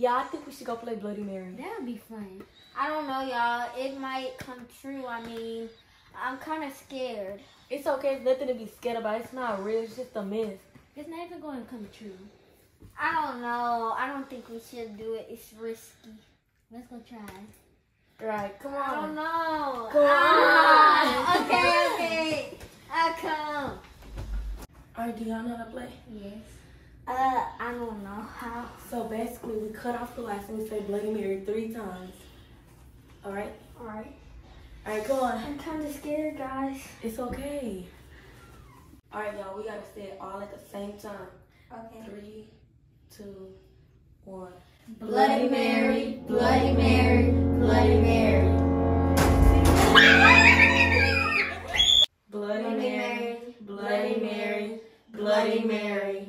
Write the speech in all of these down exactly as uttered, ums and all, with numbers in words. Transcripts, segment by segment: Yeah, I think we should go play Bloody Mary. That would be fun. I don't know, y'all. It might come true. I mean, I'm kind of scared. It's okay. It's nothing to be scared about. It's not real. It's just a myth. It's not even going to come true. I don't know. I don't think we should do it. It's risky. Let's go try. Right. Come on. I don't know. Come ah, on. Okay, okay. I'll come. All right, do y'all know how to play? Yes. Uh, I don't know how. So basically, we cut off the lights and we say Bloody Mary three times. All right? All right. All right, come on. I'm kind of scared, guys. It's okay. All right, y'all, we got to say it all at the same time. Okay. Three, two, one. Bloody Mary, Bloody Mary, Bloody Mary. Bloody Mary, Bloody Mary, Bloody Mary.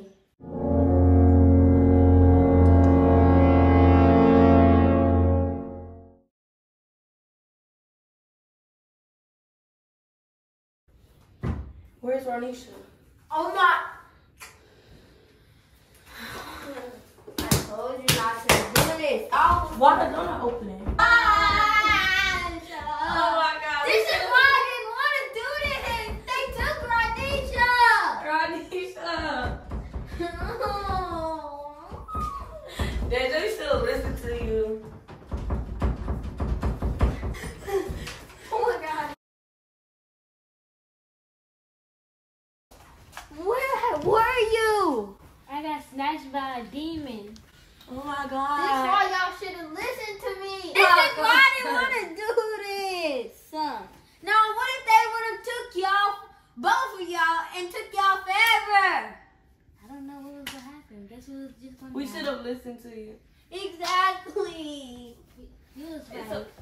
Where's Ronisha? Oh my! I told you not to do this. Oh, why the door open it? Ah, oh my God! This is why I didn't want to do this. They took Ronisha. Ronisha. They just still listen to you. Snatched by a demon. Oh my God. This is why y'all should have listened to me. This oh is God. Why I didn't want to do this. Uh, now, what if they would have took y'all, both of y'all, and took y'all forever? I don't know what was going to happen. Guess we was just going to We should have listened to you. Exactly. You was right. It's okay.